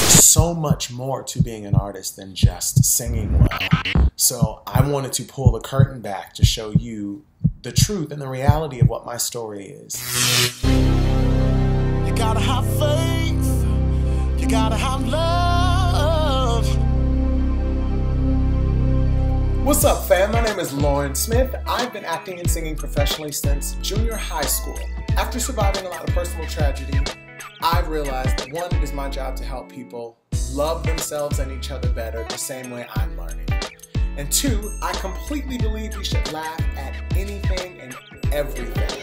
so much more to being an artist than just singing well. So I wanted to pull the curtain back to show you the truth and the reality of what my story is. You gotta have faith, you gotta have love. What's up, fam? My name is Loren Smith. I've been acting and singing professionally since junior high school. After surviving a lot of personal tragedy, I realized that one, it is my job to help people love themselves and each other better the same way I'm learning. And two, I completely believe you should laugh at anything and everything.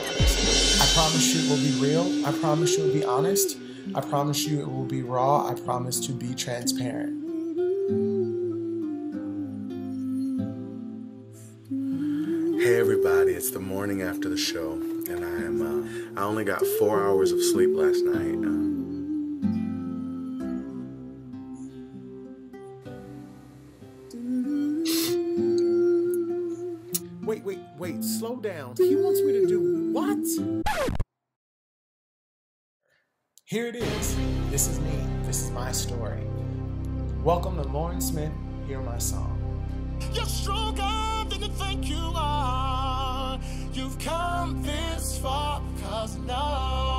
I promise you it will be real. I promise you it will be honest. I promise you it will be raw. I promise to be transparent. Hey everybody, it's the morning after the show. And I only got 4 hours of sleep last night. Wait, slow down. He wants me to do what? Here it is. This is me. This is my story. Welcome to Loren Smith, Hear My Song. You're stronger than you think you are. You've come this far because now